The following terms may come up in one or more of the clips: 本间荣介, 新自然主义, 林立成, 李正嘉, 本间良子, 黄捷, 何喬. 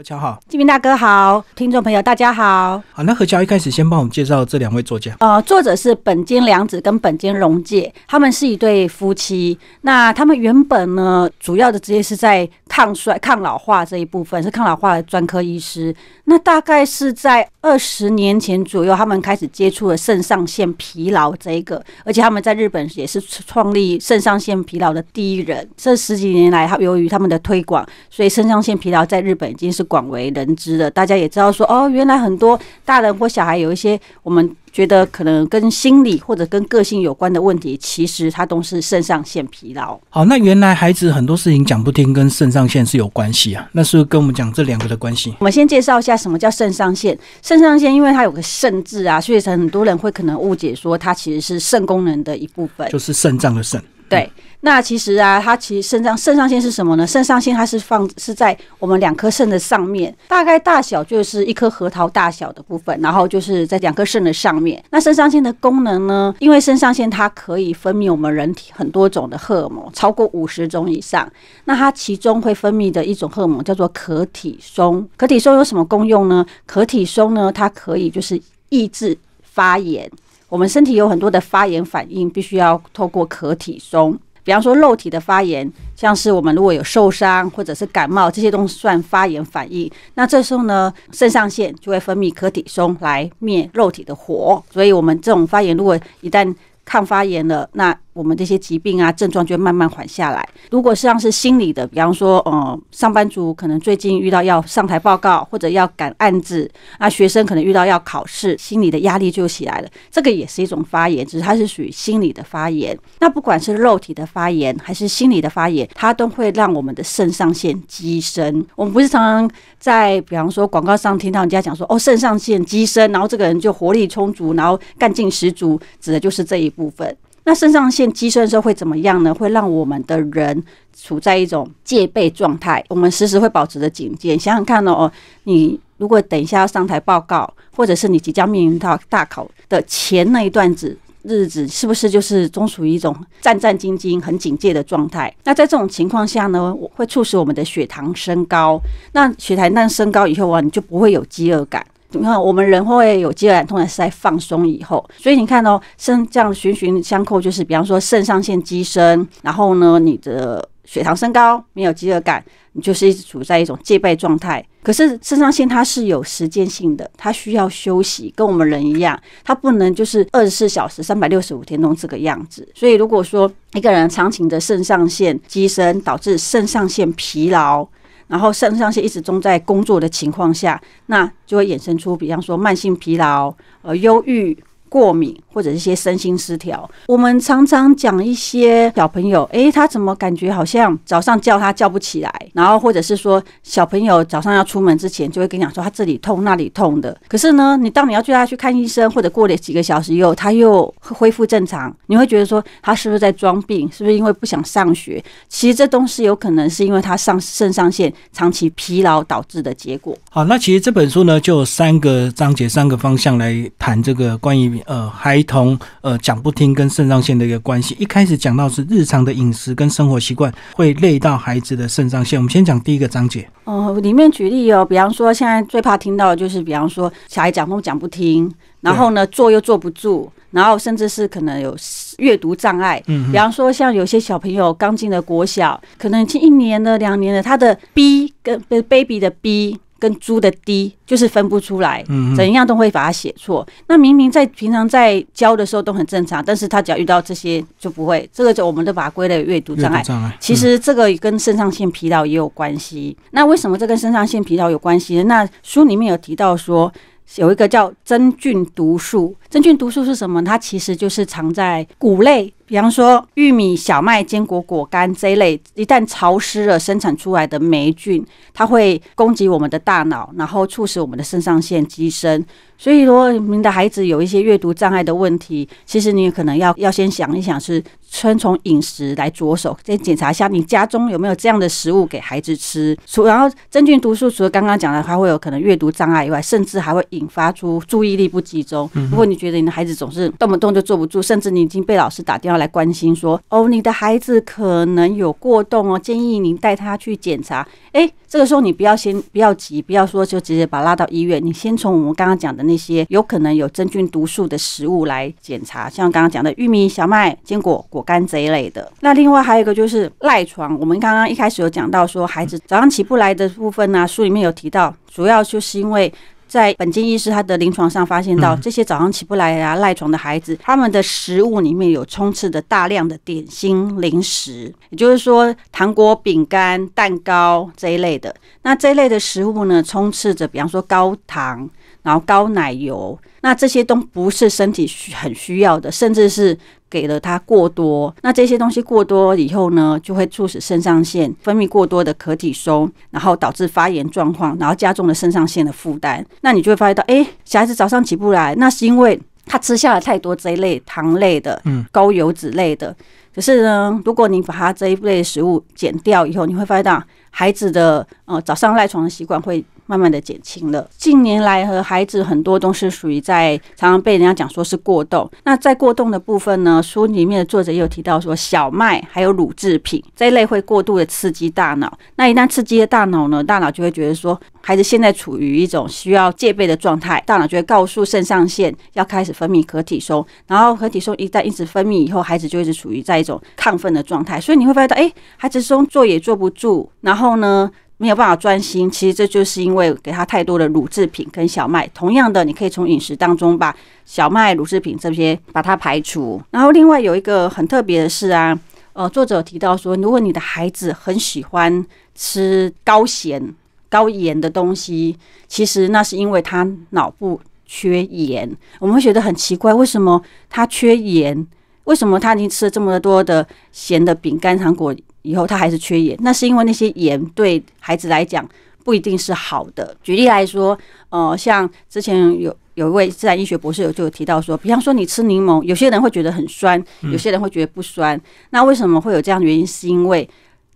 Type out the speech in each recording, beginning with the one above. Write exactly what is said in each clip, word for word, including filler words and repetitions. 何乔好，纪明大哥好，听众朋友大家好。好，那何乔一开始先帮我们介绍这两位作家。呃，作者是本间良子跟本间荣介，他们是一对夫妻。那他们原本呢，主要的职业是在抗衰、抗老化这一部分，是抗老化的专科医师。那大概是在二十年前左右，他们开始接触了肾上腺疲劳这一个，而且他们在日本也是创立肾上腺疲劳的第一人。这十几年来，由于他们的推广，所以肾上腺疲劳在日本已经是广为人知的，大家也知道说哦，原来很多大人或小孩有一些我们觉得可能跟心理或者跟个性有关的问题，其实它都是肾上腺疲劳。好，那原来孩子很多事情讲不听，跟肾上腺是有关系啊。那是不是跟我们讲这两个的关系？我们先介绍一下什么叫肾上腺。肾上腺因为它有个肾字啊，所以很多人会可能误解说它其实是肾功能的一部分，就是肾脏的肾。对。那其实啊，它其实肾上肾上腺是什么呢？肾上腺它是放是在我们两颗肾的上面，大概大小就是一颗核桃大小的部分，然后就是在两颗肾的上面。那肾上腺的功能呢？因为肾上腺它可以分泌我们人体很多种的荷尔蒙，超过五十种以上。那它其中会分泌的一种荷尔蒙叫做可体松。可体松有什么功用呢？可体松呢，它可以就是抑制发炎。我们身体有很多的发炎反应，必须要透过可体松。比方说肉体的发炎，像是我们如果有受伤或者是感冒，这些都算发炎反应。那这时候呢，肾上腺就会分泌可体松来灭肉体的火。所以我们这种发炎，如果一旦抗发炎了，那我们这些疾病啊症状就会慢慢缓下来。如果像是心理的，比方说呃、嗯，上班族可能最近遇到要上台报告或者要赶案子，那学生可能遇到要考试，心理的压力就起来了，这个也是一种发炎，只是它是属于心理的发炎。那不管是肉体的发炎还是心理的发炎，它都会让我们的肾上腺激升。我们不是常常在比方说广告上听到人家讲说哦，肾上腺激升，然后这个人就活力充足，然后干劲十足，指的就是这一步部分。那肾上腺激升的时候会怎么样呢？会让我们的人处在一种戒备状态，我们时时会保持着警戒。想想看哦，你如果等一下要上台报告，或者是你即将面临到大考的前那一段子日子，是不是就是总属于一种战战兢兢、很警戒的状态？那在这种情况下呢，会促使我们的血糖升高。那血糖升高以后啊，你就不会有饥饿感。你看，我们人会有饥饿感，通常是在放松以后。所以你看哦，肾这样循循相扣，就是比方说肾上腺激升，然后呢，你的血糖升高，没有饥饿感，你就是一直处在一种戒备状态。可是肾上腺它是有时间性的，它需要休息，跟我们人一样，它不能就是二十四小时、三百六十五天都这个样子。所以如果说一个人长期的肾上腺激升，导致肾上腺疲劳。然后肾上腺一直中在工作的情况下，那就会衍生出比方说慢性疲劳、呃忧郁、过敏或者一些身心失调。我们常常讲一些小朋友，诶，他怎么感觉好像早上叫他叫不起来，然后或者是说小朋友早上要出门之前就会跟你讲说他这里痛那里痛的，可是呢，你当你要叫他去看医生，或者过了几个小时以后他又恢复正常，你会觉得说他是不是在装病，是不是因为不想上学？其实这东西有可能是因为他上肾上腺长期疲劳导致的结果。好，那其实这本书呢就有三个章节、三个方向来谈这个关于呃，孩童呃讲不听跟肾上腺的一个关系。一开始讲到是日常的饮食跟生活习惯会累到孩子的肾上腺。我们先讲第一个章节。哦、呃，里面举例哦，比方说现在最怕听到的就是，比方说小孩讲都讲不听，然后呢坐又坐不住，然后甚至是可能有阅读障碍。嗯，比方说像有些小朋友刚进了国小，可能已经一年了、两年了，他的 B 跟 baby 的 B。跟猪的滴就是分不出来，怎样都会把它写错。那明明在平常在教的时候都很正常，但是他只要遇到这些就不会，这个就我们都把它归类阅读障碍。其实这个跟肾上腺疲劳也有关系。嗯、那为什么这跟肾上腺疲劳有关系呢？那书里面有提到说，有一个叫真菌毒素。真菌毒素是什么？它其实就是藏在谷类，比方说玉米、小麦、坚果、果干这一类，一旦潮湿了生产出来的霉菌，它会攻击我们的大脑，然后促使我们的肾上腺激升。所以如果您的孩子有一些阅读障碍的问题，其实你可能要要先想一想，是先从饮食来着手，再检查一下你家中有没有这样的食物给孩子吃。然后真菌毒素除了刚刚讲的还会有可能阅读障碍以外，甚至还会引发出注意力不集中。如果你觉得你的孩子总是动不动就坐不住，甚至你已经被老师打电话来关心说，哦，你的孩子可能有过动哦，建议您带他去检查。哎，这个时候你不要先不要急，不要说就直接把他拉到医院，你先从我们刚刚讲的那些有可能有真菌毒素的食物来检查，像刚刚讲的玉米、小麦、坚果、果干这一类的。那另外还有一个就是赖床，我们刚刚一开始有讲到说孩子早上起不来的部分呢、啊，书里面有提到，主要就是因为。在本间医师他的临床上发现到，这些早上起不来啊、赖床的孩子，他们的食物里面有充斥着大量的点心零食，也就是说糖果、饼干、蛋糕这一类的。那这一类的食物呢，充斥着比方说高糖，然后高奶油，那这些都不是身体很需要的，甚至是。给了它过多，那这些东西过多以后呢，就会促使肾上腺分泌过多的可体松，然后导致发炎状况，然后加重了肾上腺的负担。那你就会发现到，哎，小孩子早上起不来，那是因为他吃下了太多这一类糖类的、高油脂类的。嗯，可是呢，如果你把它这一类食物减掉以后，你会发现到孩子的呃早上赖床的习惯会慢慢的减轻了。近年来和孩子很多都是属于在常常被人家讲说是过动。那在过动的部分呢，书里面的作者也有提到说，小麦还有乳制品这一类会过度的刺激大脑。那一旦刺激了大脑呢，大脑就会觉得说孩子现在处于一种需要戒备的状态，大脑就会告诉肾上腺要开始分泌可体松，然后可体松一旦一直分泌以后，孩子就一直处于在一种亢奋的状态，所以你会发现到，哎、欸，孩子中坐也坐不住，然后呢没有办法专心。其实这就是因为给他太多的乳制品跟小麦。同样的，你可以从饮食当中把小麦、乳制品这些把它排除。然后另外有一个很特别的是啊，呃，作者有提到说，如果你的孩子很喜欢吃高咸、高盐的东西，其实那是因为他脑部缺盐。我们会觉得很奇怪，为什么他缺盐？为什么他已经吃了这么多的咸的饼干、糖果以后，他还是缺盐？那是因为那些盐对孩子来讲不一定是好的。举例来说，呃，像之前有有一位自然医学博士有就有提到说，比方说你吃柠檬，有些人会觉得很酸，有些人会觉得不酸。嗯、那为什么会有这样的原因？是因为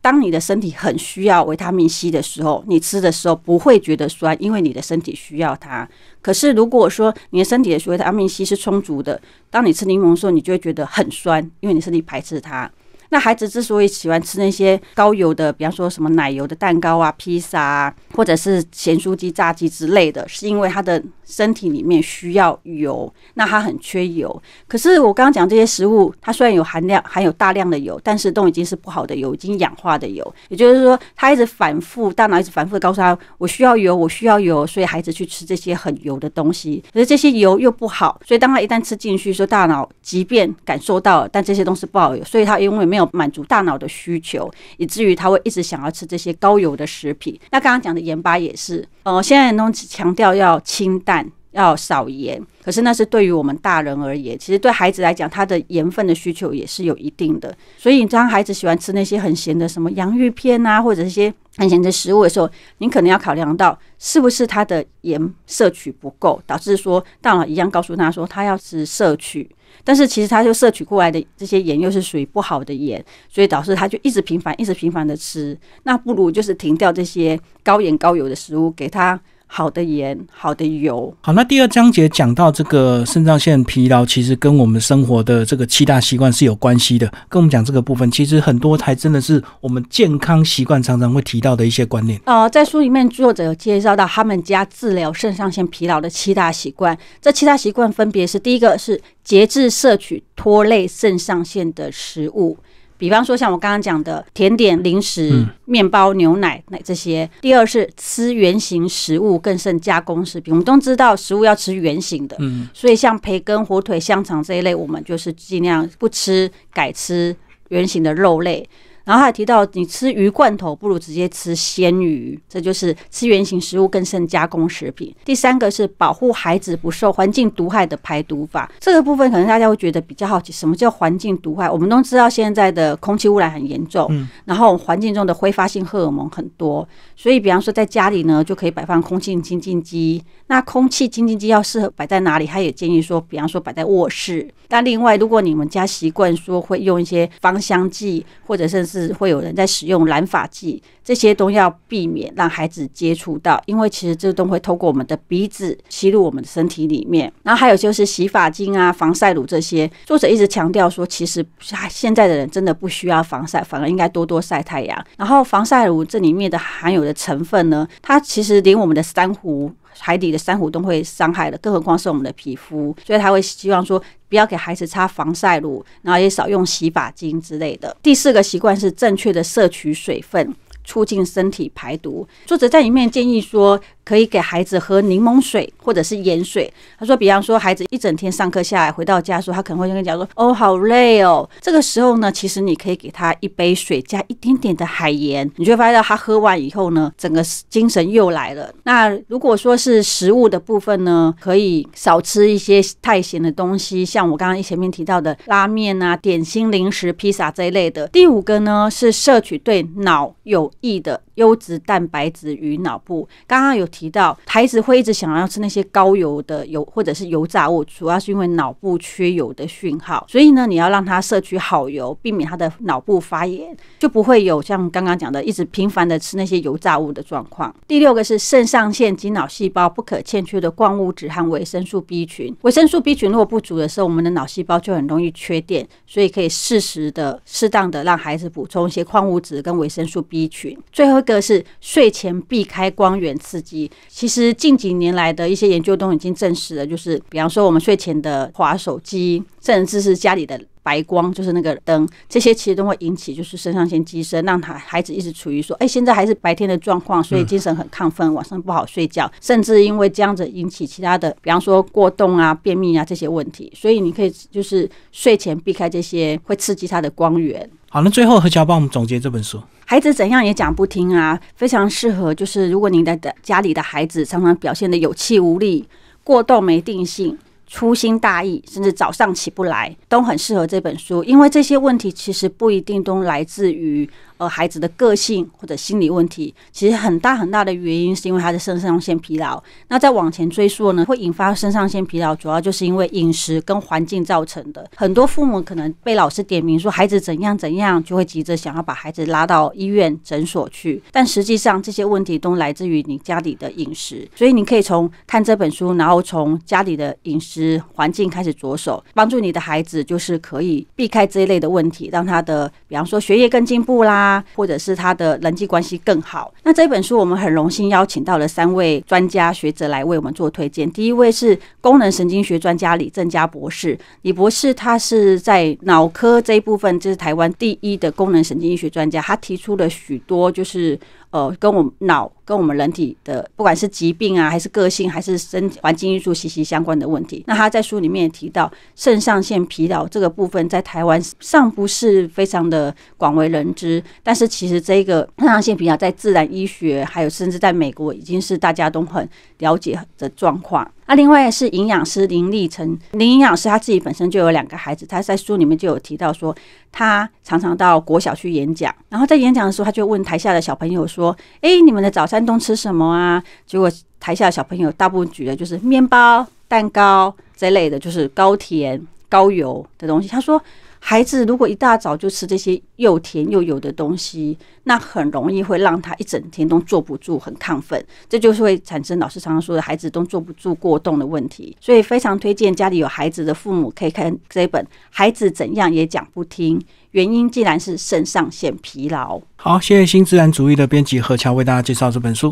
当你的身体很需要维他命 C 的时候，你吃的时候不会觉得酸，因为你的身体需要它。可是如果说你的身体的维他命 C 是充足的，当你吃柠檬的时候，你就会觉得很酸，因为你身体排斥它。那孩子之所以喜欢吃那些高油的，比方说什么奶油的蛋糕啊、披萨啊，或者是咸酥鸡、炸鸡之类的，是因为他的身体里面需要油，那他很缺油。可是我刚刚讲这些食物，它虽然有含量含有大量的油，但是都已经是不好的油，已经氧化的油。也就是说，他一直反复，大脑一直反复的告诉他，我需要油，我需要油，所以孩子去吃这些很油的东西。可是这些油又不好，所以当他一旦吃进去，说大脑即便感受到了，但这些东西不好油，所以他因为没有满足大脑的需求，以至于他会一直想要吃这些高油的食品。那刚刚讲的盐巴也是，呃，现在人都强调要清淡，要少盐，可是那是对于我们大人而言，其实对孩子来讲，他的盐分的需求也是有一定的。所以当孩子喜欢吃那些很咸的什么洋芋片啊，或者一些很咸的食物的时候，您可能要考量到是不是他的盐摄取不够，导致说大脑一样告诉他说他要吃摄取，但是其实他就摄取过来的这些盐又是属于不好的盐，所以导致他就一直频繁一直频繁的吃。那不如就是停掉这些高盐高油的食物，给他好的盐，好的油。好，那第二章节讲到这个肾上腺疲劳，其实跟我们生活的这个七大习惯是有关系的。跟我们讲这个部分，其实很多才真的是我们健康习惯常常会提到的一些观念。呃，在书里面作者有介绍到他们家治疗肾上腺疲劳的七大习惯。这七大习惯分别是：第一个是节制摄取拖累肾上腺的食物。比方说像我刚刚讲的甜点、零食、面包、牛奶这些。第二是吃原形食物，更胜加工食品。我们都知道食物要吃原形的，所以像培根、火腿、香肠这一类，我们就是尽量不吃，改吃原形的肉类。然后还提到，你吃鱼罐头不如直接吃鲜鱼，这就是吃原型食物更胜加工食品。第三个是保护孩子不受环境毒害的排毒法。这个部分可能大家会觉得比较好奇，什么叫环境毒害？我们都知道现在的空气污染很严重，嗯、然后环境中的挥发性荷尔蒙很多，所以比方说在家里呢就可以摆放空气清净机。那空气清净机要适合摆在哪里？他也建议说，比方说摆在卧室。但另外，如果你们家习惯说会用一些芳香剂，或者甚至是会有人在使用染发剂，这些都要避免让孩子接触到，因为其实这都会透过我们的鼻子吸入我们的身体里面。然后还有就是洗发精啊、防晒乳这些，作者一直强调说，其实现在的人真的不需要防晒，反而应该多多晒太阳。然后防晒乳这里面的含有的成分呢，它其实连我们的珊瑚。 海底的珊瑚都会伤害的，更何况是我们的皮肤，所以他会希望说不要给孩子擦防晒乳，然后也少用洗发精之类的。第四个习惯是正确的摄取水分，促进身体排毒。作者在里面建议说，可以给孩子喝柠檬水或者是盐水。他说，比方说孩子一整天上课下来回到家的时候，他可能会跟你讲说，哦，好累哦。这个时候呢，其实你可以给他一杯水加一点点的海盐，你就会发现他喝完以后呢，整个精神又来了。那如果说是食物的部分呢，可以少吃一些太咸的东西，像我刚刚前面提到的拉面啊、点心、零食、披萨这一类的。第五个呢是摄取对脑有益的优质蛋白质与脑部。刚刚有 提到孩子会一直想要吃那些高油的油或者是油炸物，主要是因为脑部缺油的讯号，所以呢，你要让他摄取好油，避免他的脑部发炎，就不会有像刚刚讲的一直频繁的吃那些油炸物的状况。第六个是肾上腺及脑细胞不可欠缺的矿物质和维生素 B 群。维生素 B 群如果不足的时候，我们的脑细胞就很容易缺电，所以可以适时的、适当的让孩子补充一些矿物质跟维生素 B 群。最后一个是睡前避开光源刺激。 其实近几年来的一些研究都已经证实了，就是比方说我们睡前的滑手机，甚至是家里的 白光，就是那个灯，这些其实都会引起就是肾上腺激素，让他孩子一直处于说，哎、欸，现在还是白天的状况，所以精神很亢奋，晚上不好睡觉，甚至因为这样子引起其他的，比方说过动啊、便秘啊这些问题。所以你可以就是睡前避开这些会刺激他的光源。好，那最后何乔帮我们总结这本书，《孩子怎样也讲不听》啊，非常适合就是如果您的家里的孩子常常表现得有气无力、过动、没定性、 粗心大意，甚至早上起不来，都很适合这本书，因为这些问题其实不一定都来自于呃孩子的个性或者心理问题，其实很大很大的原因是因为他的肾上腺疲劳。那再往前追溯呢，会引发肾上腺疲劳，主要就是因为饮食跟环境造成的。很多父母可能被老师点名说孩子怎样怎样，就会急着想要把孩子拉到医院诊所去，但实际上这些问题都来自于你家里的饮食，所以你可以从看这本书，然后从家里的饮食 环境开始着手，帮助你的孩子就是可以避开这一类的问题，让他的比方说学业更进步啦，或者是他的人际关系更好。那这本书我们很荣幸邀请到了三位专家学者来为我们做推荐。第一位是功能神经学专家李正嘉博士，李博士他是在脑科这一部分，这是台湾第一的功能神经医学专家，他提出了许多就是 呃，跟我们脑、跟我们人体的，不管是疾病啊，还是个性，还是身环境因素息息相关的问题。那他在书里面也提到，肾上腺疲劳这个部分在台湾尚不是非常的广为人知，但是其实这个肾上腺疲劳在自然医学，还有甚至在美国已经是大家都很了解的状况。 那另外是营养师林立成，林营养师他自己本身就有两个孩子，他在书里面就有提到说，他常常到国小去演讲，然后在演讲的时候，他就问台下的小朋友说：“哎，你们的早餐都吃什么啊？”结果台下的小朋友大部分举的就是面包、蛋糕这类的，就是高甜高油的东西。他说， 孩子如果一大早就吃这些又甜又油的东西，那很容易会让他一整天都坐不住，很亢奋，这就是会产生老师常常说的孩子都坐不住过动的问题。所以非常推荐家里有孩子的父母可以看这本《孩子怎样也讲不听》，原因竟然是肾上腺疲劳。好，谢谢新自然主义的编辑何乔为大家介绍这本书。